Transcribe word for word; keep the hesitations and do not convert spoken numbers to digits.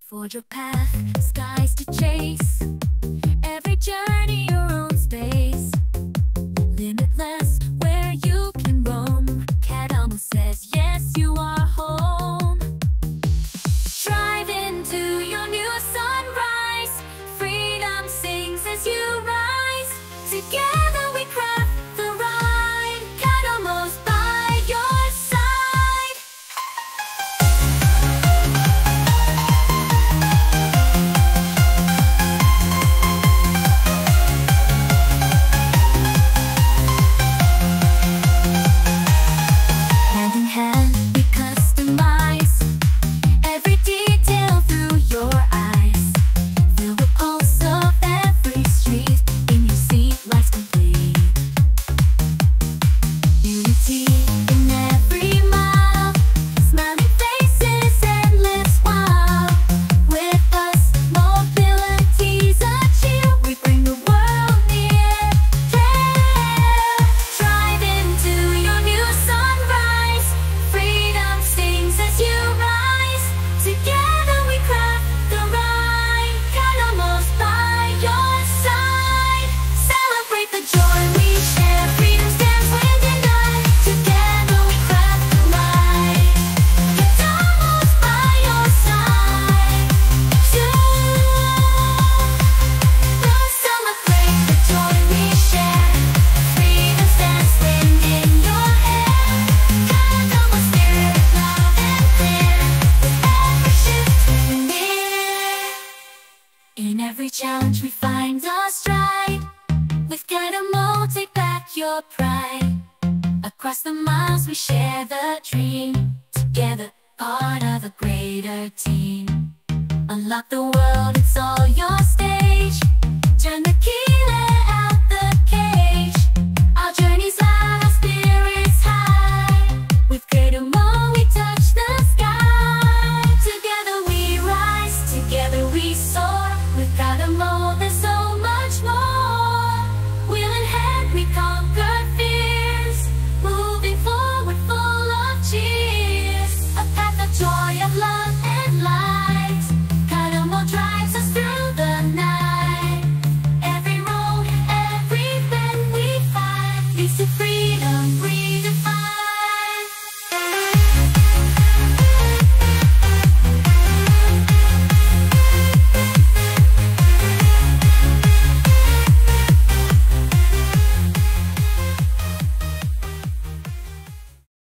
Forge your path, skies to chase. Every journey your own space. Limitless, where you can roam. Kadomo says yes, you are home. Drive into your new sunrise. Freedom sings as you rise. Together we craft the ride. Kadomo's by your side. Hand in hand we customize every detail through your eyes. Feel the pulse of every street. In your seat lies complete. Unity in every mile. Smiling faces and lips wild. With us, mobility's a cheer. We bring the world near. There. Drive into your new sunrise. Freedom sings as you rise. Together we craft the ride. Kadomo's by your side. Celebrate the joy we share. Freedom stands within us. Together we craft the ride. Kadomo's by your side. To celebrate the joy we share. Freedom stands within your air. Kadomo's spirit loud and clear. With every shift we're near. In every challenge we find our stride. With Kadomo, take back your pride. Across the miles we share the dream. Together, part of a greater team. Unlock the world, it's all your stage. Turn the key